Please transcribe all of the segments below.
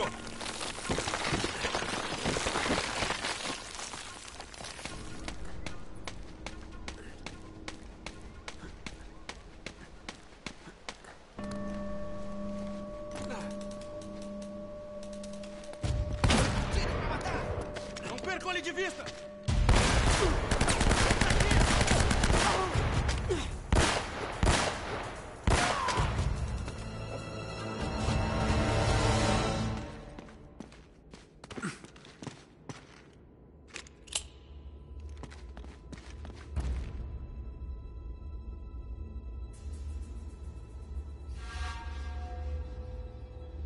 favor.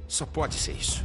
Só pode ser isso.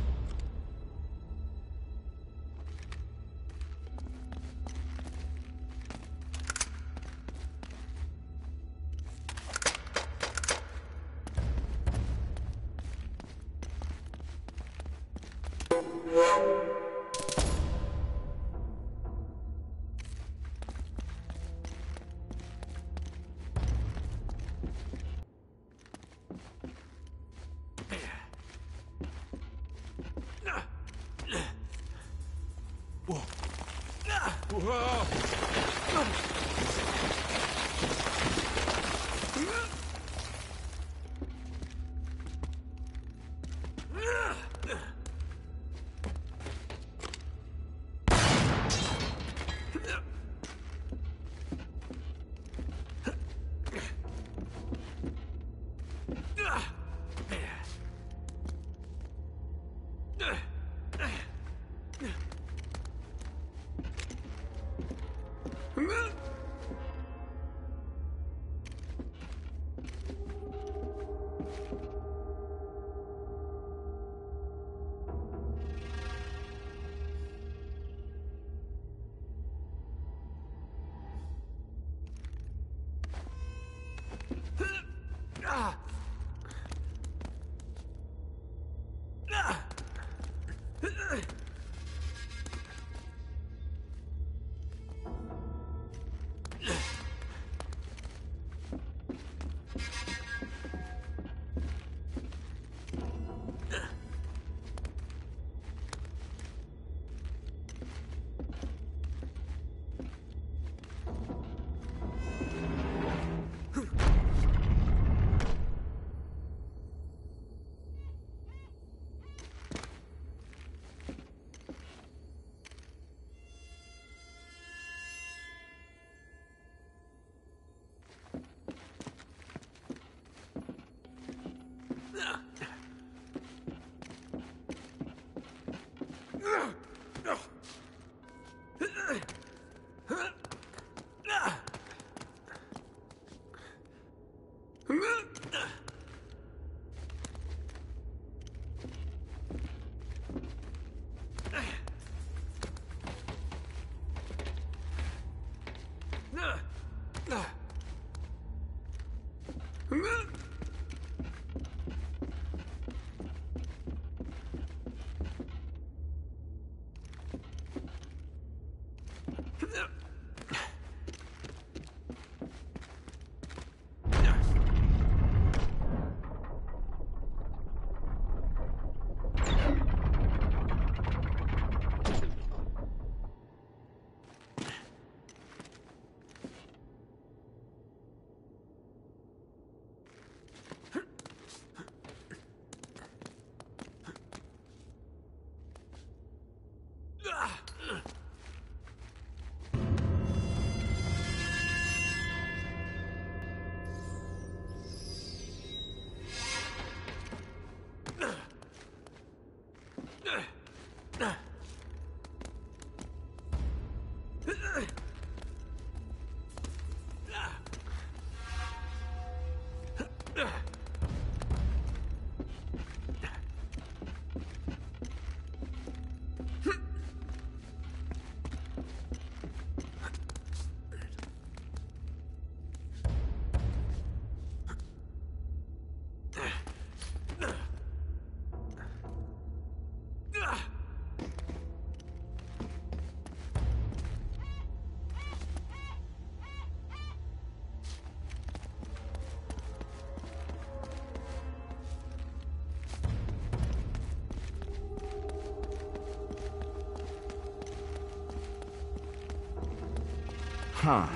Huh.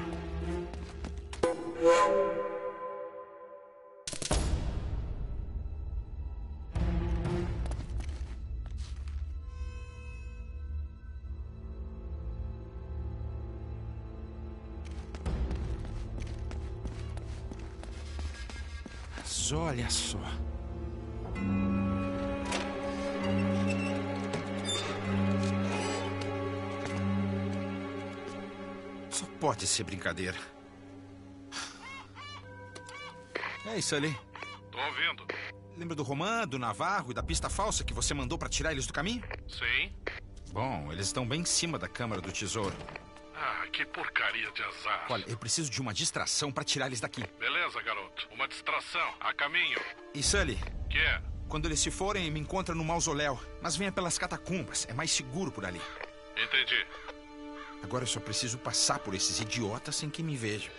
Mas olha só. Só pode ser brincadeira. É isso ali. Tô ouvindo. Lembra do Romã, do Navarro e da pista falsa que você mandou pra tirar eles do caminho? Sim. Bom, eles estão bem em cima da Câmara do Tesouro. Ah, que porcaria de azar. Olha, eu preciso de uma distração pra tirar eles daqui. Beleza, garoto. Uma distração. A caminho. E Sully? Que é? Quando eles se forem, me encontra no mausoléu. Mas venha pelas catacumbas. É mais seguro por ali. Entendi. Agora eu só preciso passar por esses idiotas sem que me vejam.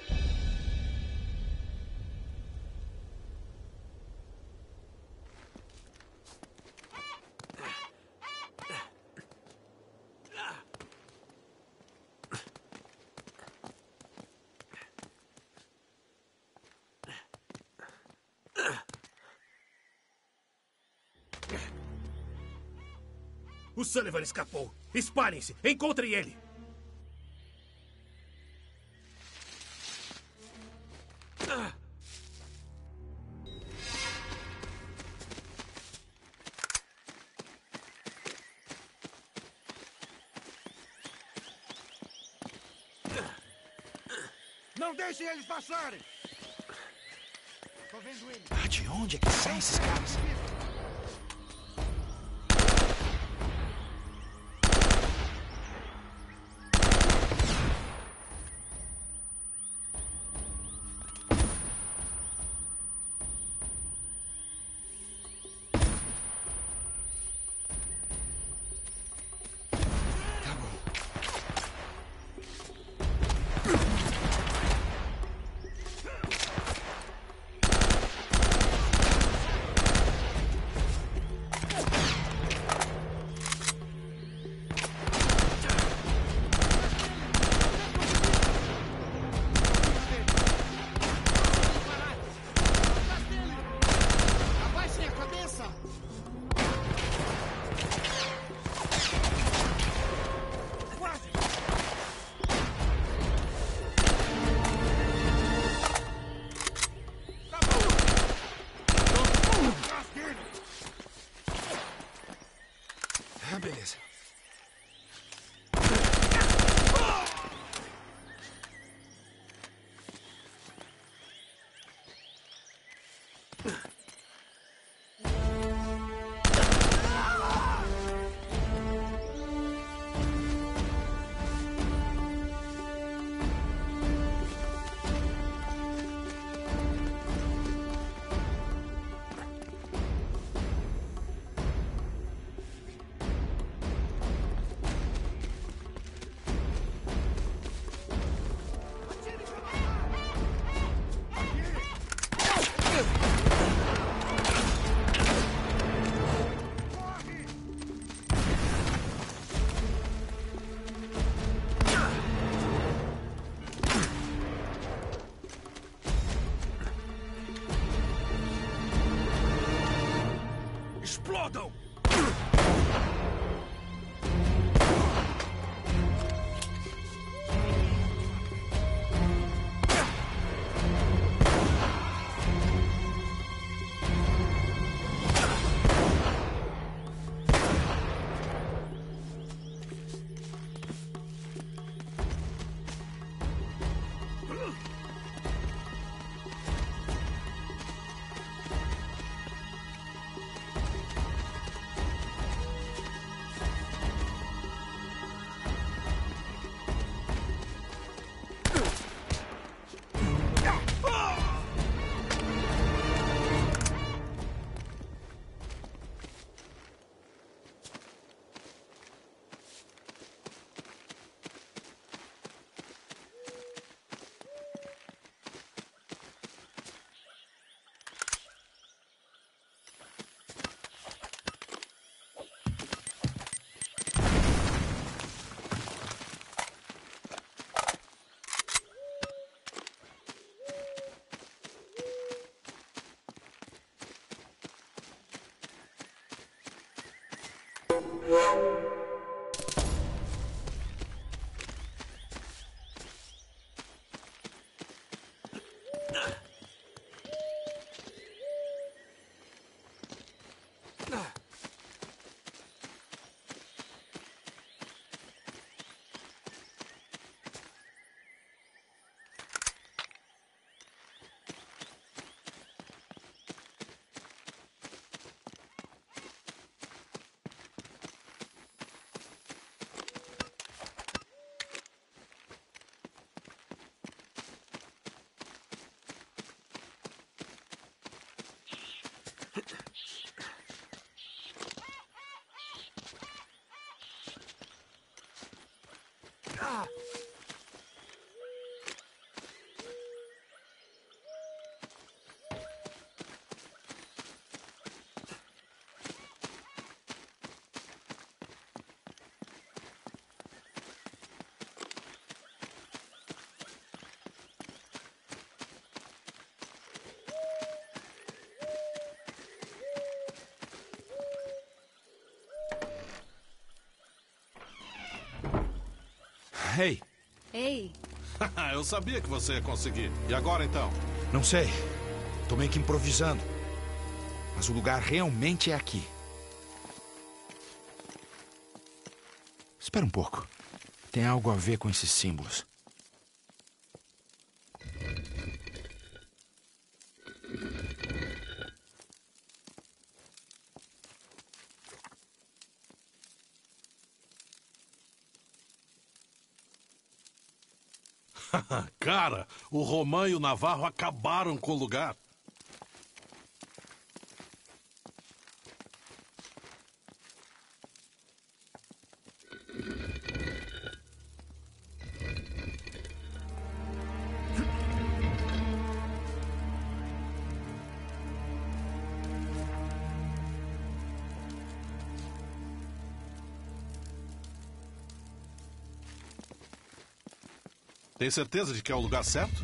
O Sullivan escapou. Espalhem-se. Encontrem ele. Não deixem eles passarem. Tô vendo ele. Ah, de onde é que saem esses caras? Ei! Ei! Eu sabia que você ia conseguir. E agora, então? Não sei. Tô meio que improvisando. Mas o lugar realmente é aqui. Espera um pouco. Tem algo a ver com esses símbolos. Cara, o Romã e o Navarro acabaram com o lugar. Tem certeza de que é o lugar certo?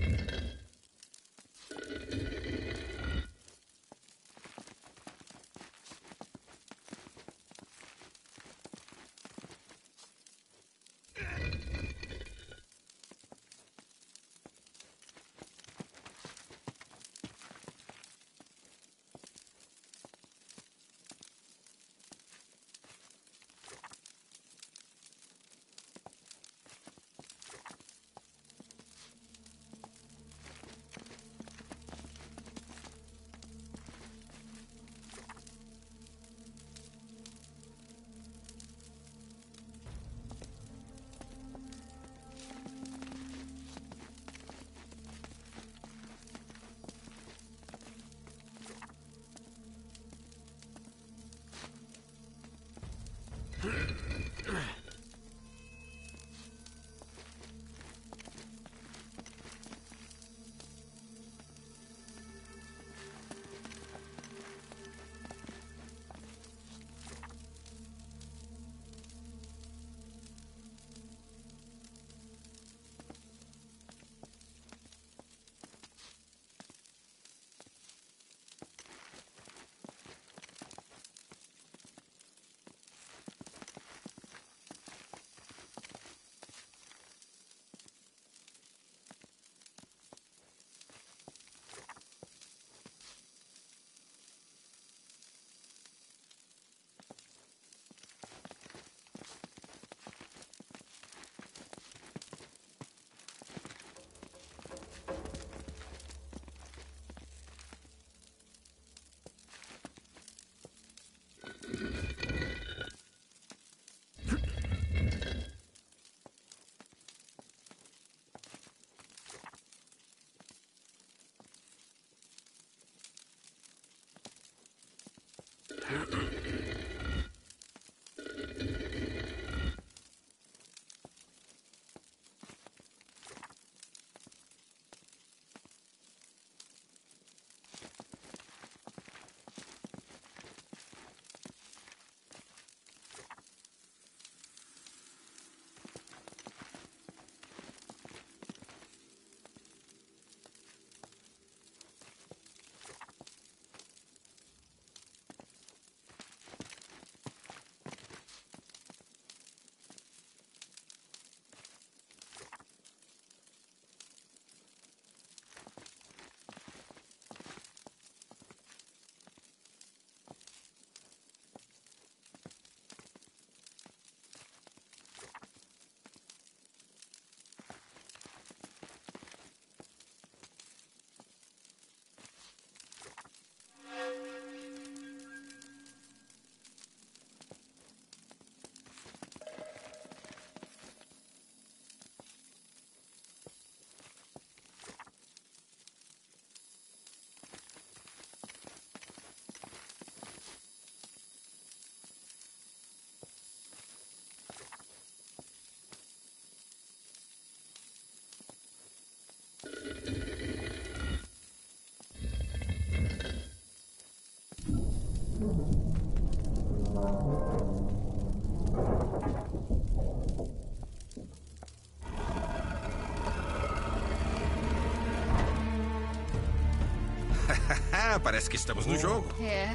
Ah, parece que estamos no jogo. É.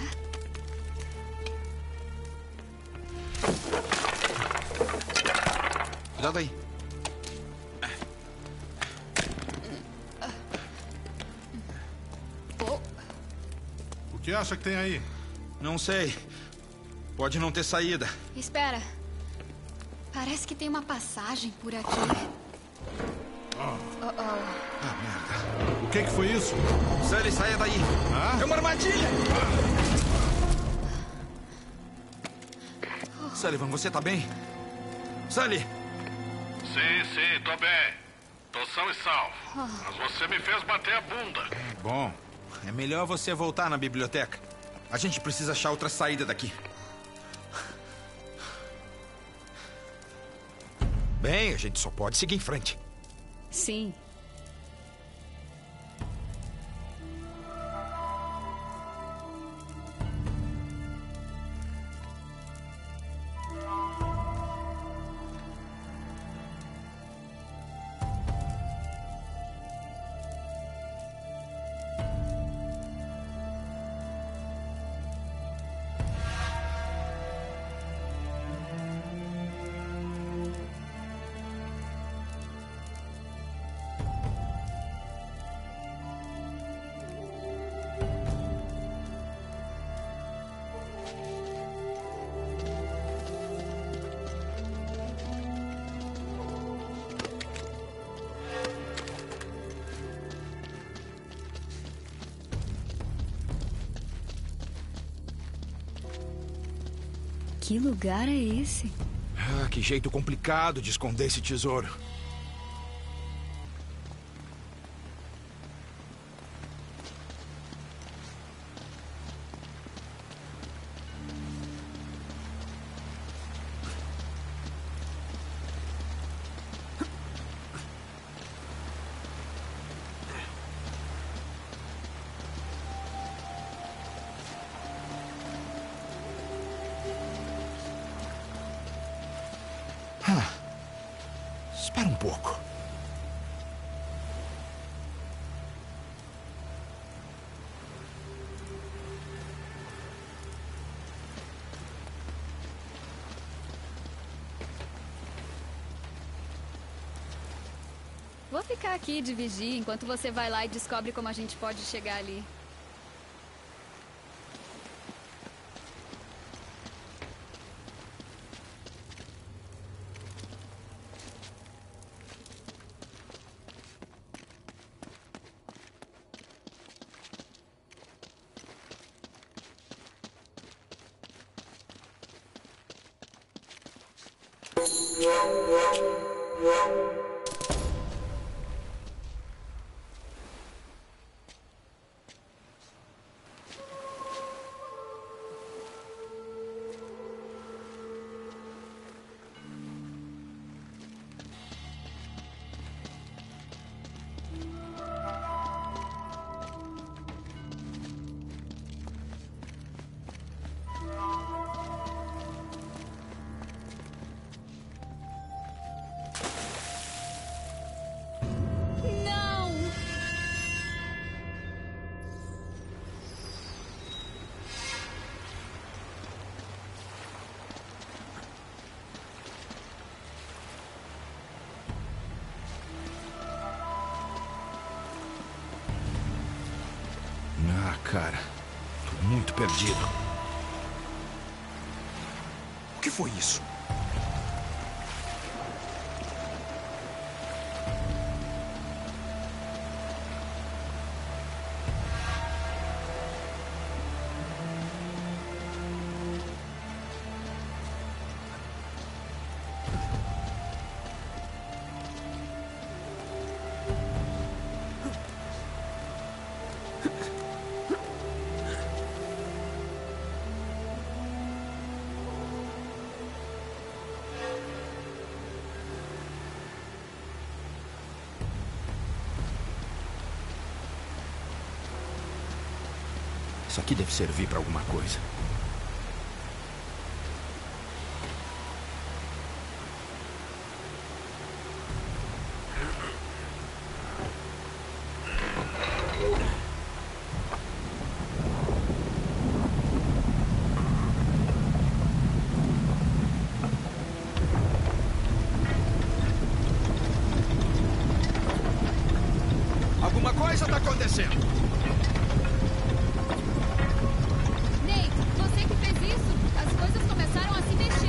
Cuidado aí. O que acha que tem aí? Não sei. Pode não ter saída. Espera. Parece que tem uma passagem por aqui. Oh. Ah, merda. O que que foi isso? Sully, saia daí. É uma armadilha. Sullivan, você tá bem? Sully! Sim, tô bem. Tô são e salvo. Mas você me fez bater a bunda. Bom, é melhor você voltar na biblioteca. A gente precisa achar outra saída daqui. Bem, a gente só pode seguir em frente. Sim. Que lugar é esse? Ah, que jeito complicado de esconder esse tesouro. Espera um pouco. Vou ficar aqui de vigia enquanto você vai lá e descobre como a gente pode chegar ali. Cara, tô muito perdido. O que foi isso? Isso aqui deve servir para alguma coisa. acontecendo? Nate, você que fez isso? As coisas começaram a se mexer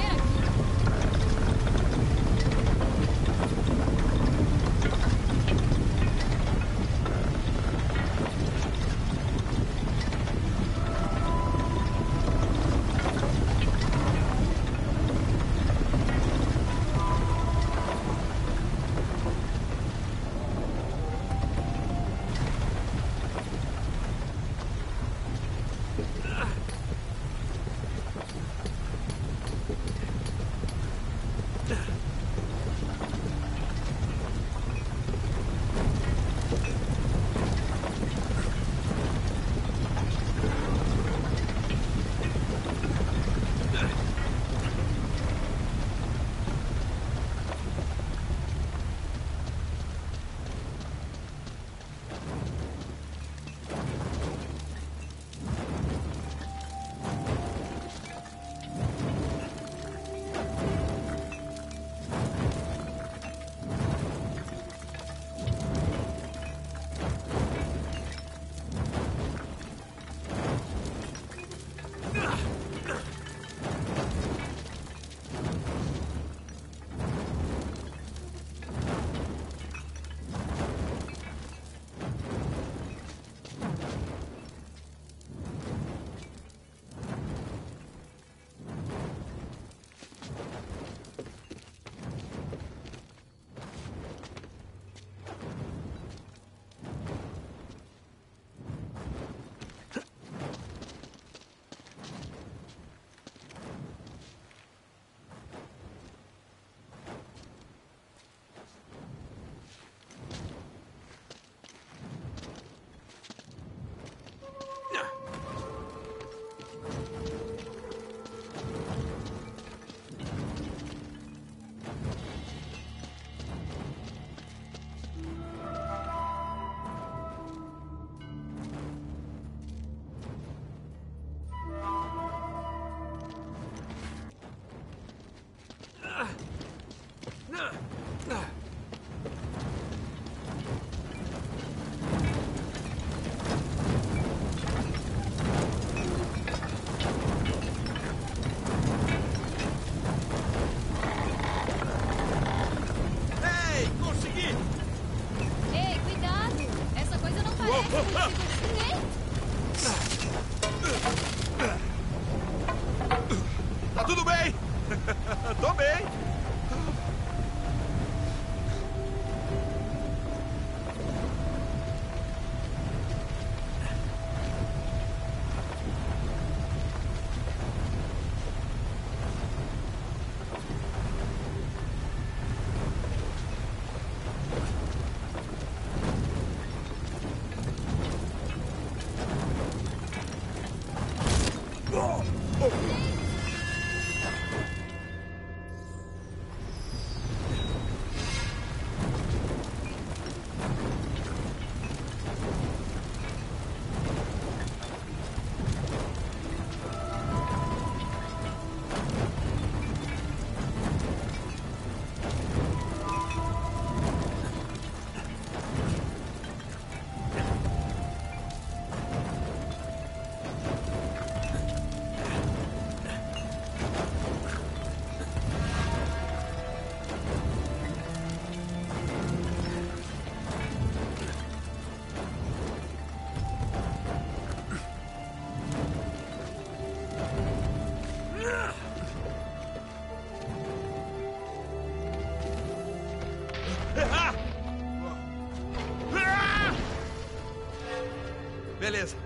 Beleza.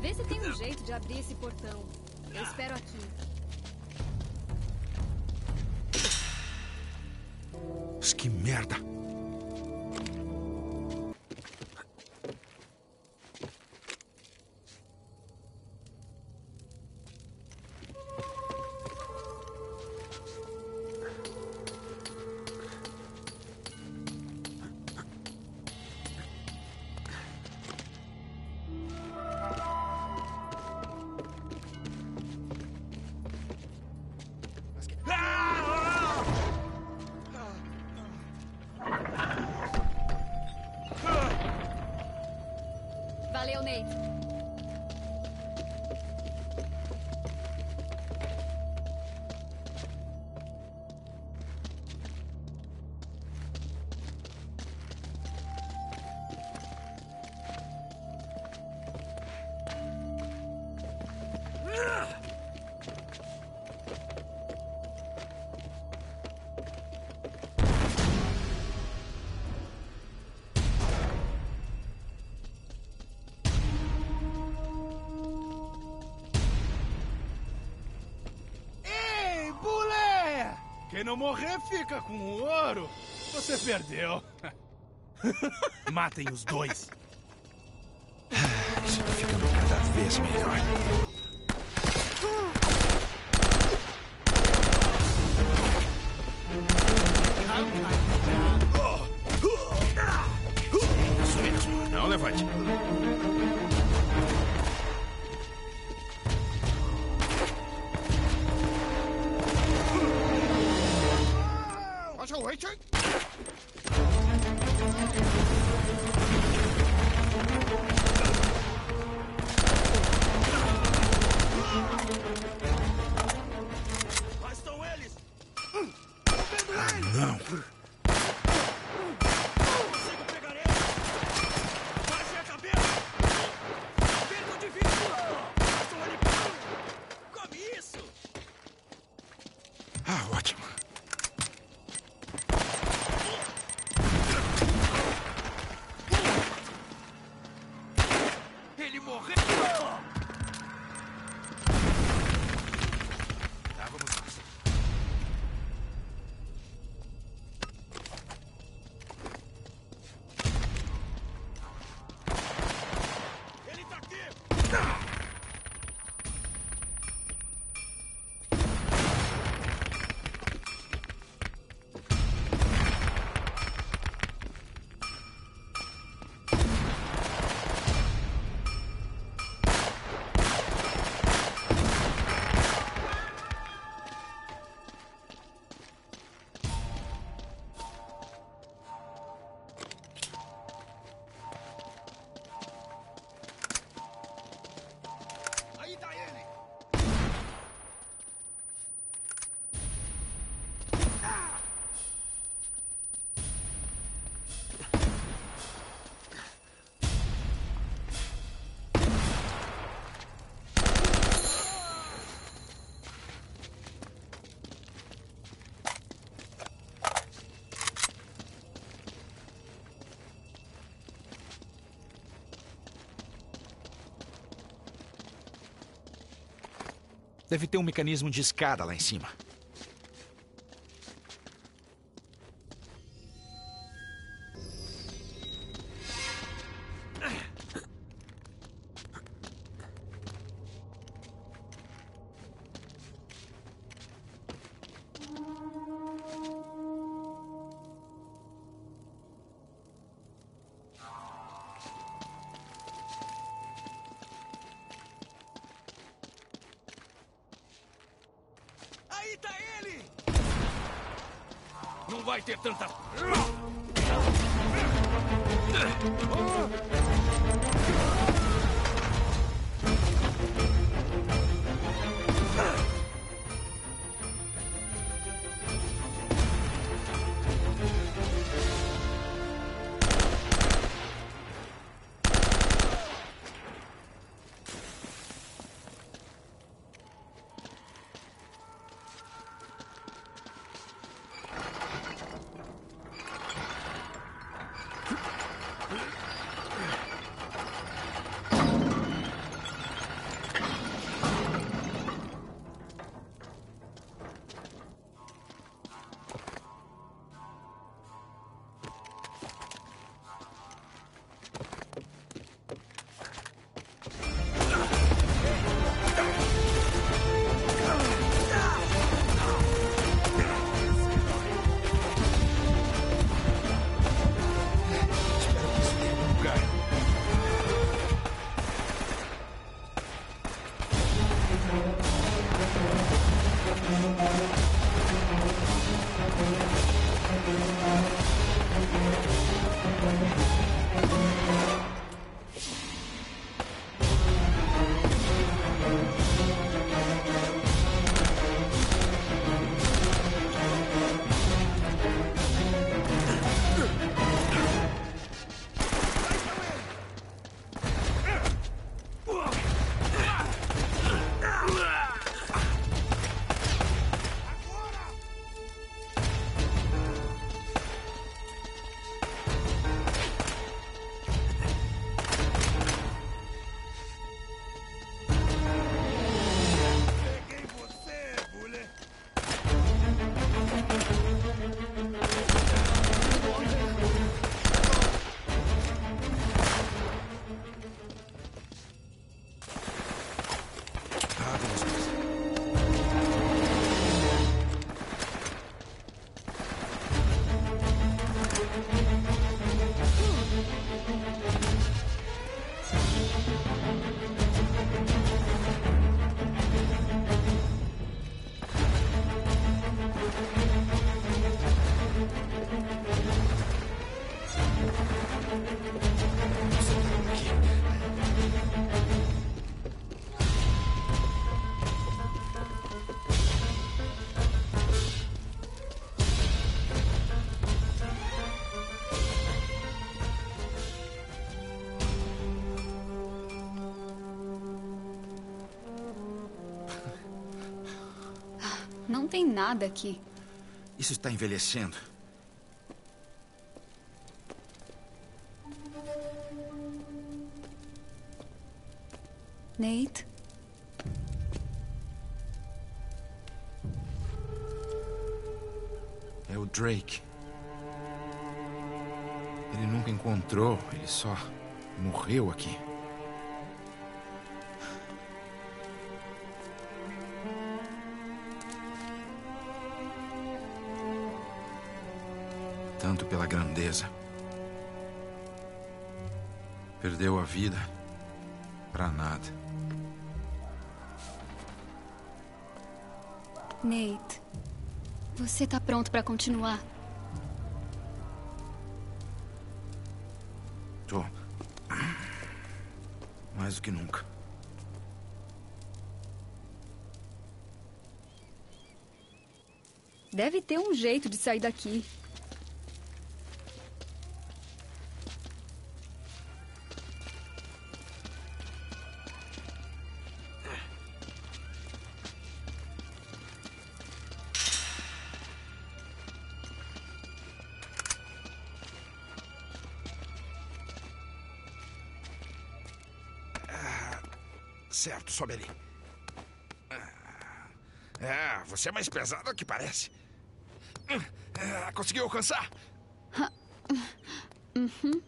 Vê se tem um jeito de abrir esse portão. Eu espero aqui. Mas que merda! Valeu, Nate. Quem não morrer fica com o ouro. Você perdeu. Matem os dois. Isso fica cada vez melhor. Isso mesmo. Não levante. Lá estão eles! Não! Consigo pegar eles! Baixe a cabeça! Perco de vista! Façam ele pronto! Come isso! Ah, ótimo! Deve ter um mecanismo de escada lá em cima. Não vai ter tanta... Não tem nada aqui. Isso está envelhecendo. Nate? É o Drake. Ele nunca encontrou, ele só morreu aqui. Tanto pela grandeza. Perdeu a vida pra nada. Nate, você tá pronto pra continuar? Tô. Mais do que nunca. Deve ter um jeito de sair daqui. Certo, sobe ali. É, você é mais pesado do que parece. Conseguiu alcançar? Uhum.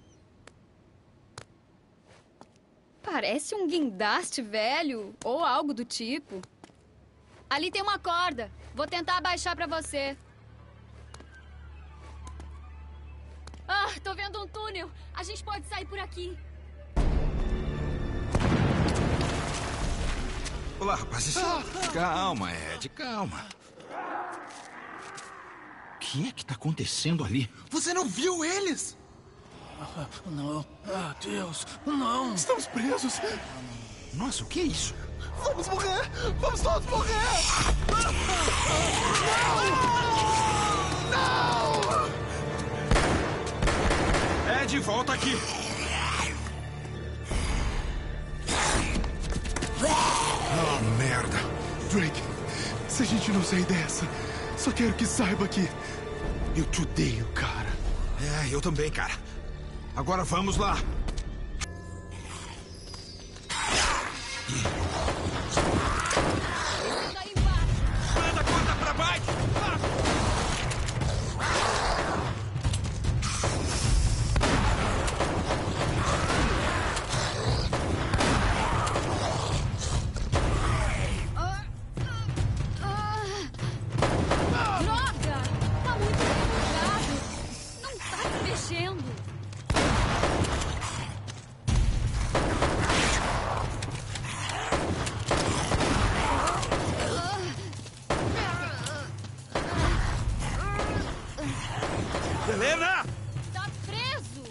Parece um guindaste velho ou algo do tipo. Ali tem uma corda. Vou tentar abaixar pra você. Ah, tô vendo um túnel. A gente pode sair por aqui. Olá, rapazes. Calma, Ed, calma. O que é que tá acontecendo ali? Você não viu eles? Não. Ah, Deus, não. Estamos presos. Nossa, o que é isso? Vamos morrer! Vamos todos morrer! Não! Não! Ed, volta aqui. Merda! Drake, se a gente não sair dessa, só quero que saiba que eu te odeio, cara. É, eu também, cara. Agora vamos lá. Manda a corda pra baixo! Helena! Tá preso!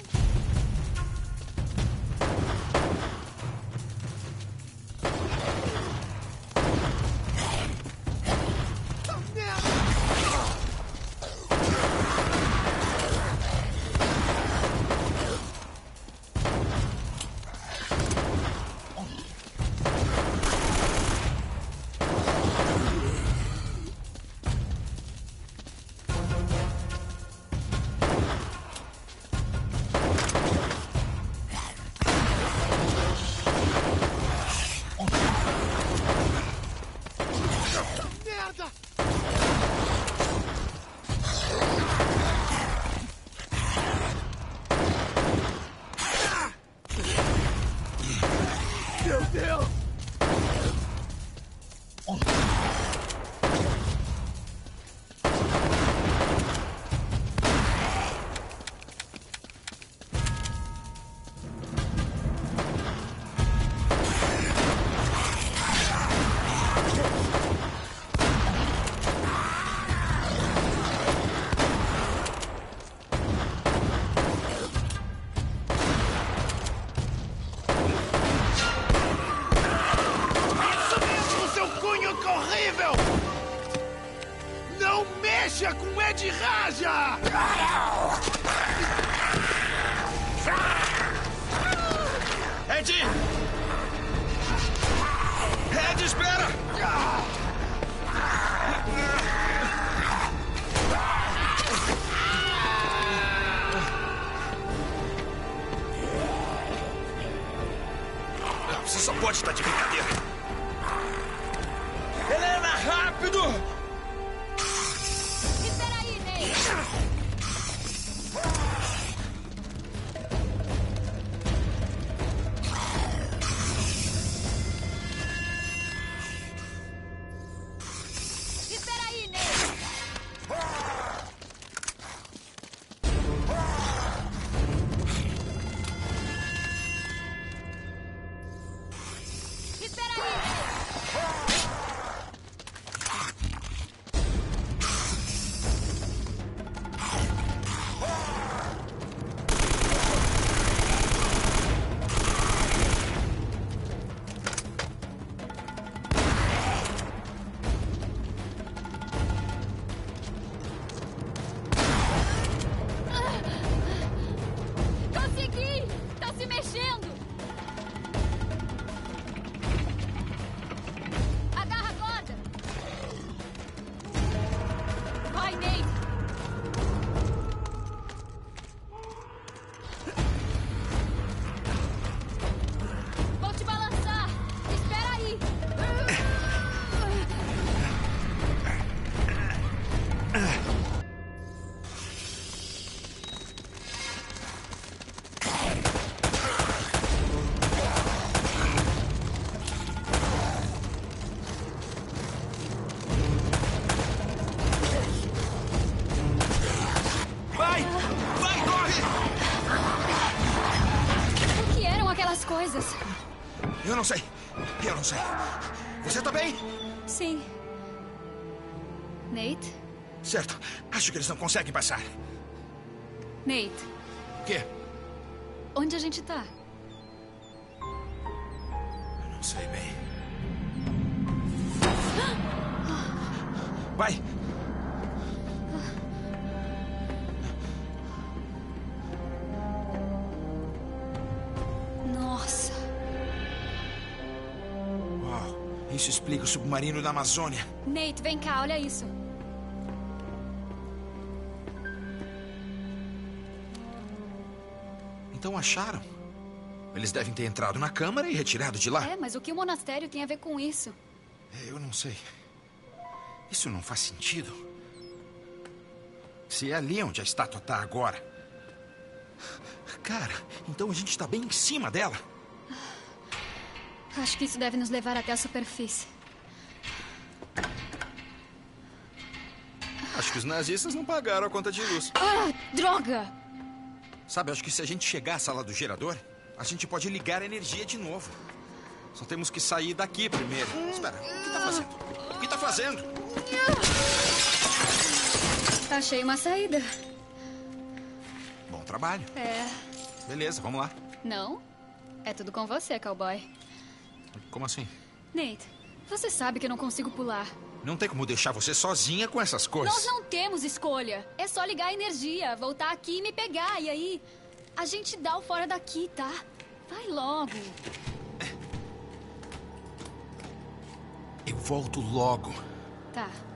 Ed, espera! Você só pode estar de brincadeira. Helena, rápido! Espera aí, Ney! Espera aí, Ney! Espera aí, Ney! Eu não sei. Você tá bem? Sim. Nate? Certo. Acho que eles não conseguem passar. Nate. O quê? Onde a gente tá? Eu não sei bem. Vai! Isso explica o submarino da Amazônia. Nate, vem cá, olha isso. Então acharam? Eles devem ter entrado na câmara e retirado de lá. É, mas o que o monastério tem a ver com isso? Eu não sei. Isso não faz sentido. Se é ali onde a estátua está agora. Cara, então a gente está bem em cima dela. Acho que isso deve nos levar até a superfície. Acho que os nazistas não pagaram a conta de luz. Ah, droga! Sabe, acho que se a gente chegar à sala do gerador, a gente pode ligar a energia de novo. Só temos que sair daqui primeiro. Espera, o que tá fazendo? O que tá fazendo? Achei uma saída. Bom trabalho. É. Beleza, vamos lá. Não, é tudo com você, cowboy. Como assim? Nate, você sabe que eu não consigo pular. Não tem como deixar você sozinha com essas coisas. Nós não temos escolha. É só ligar a energia, voltar aqui e me pegar. E aí, a gente dá o fora daqui, tá? Vai logo. Eu volto logo. Tá.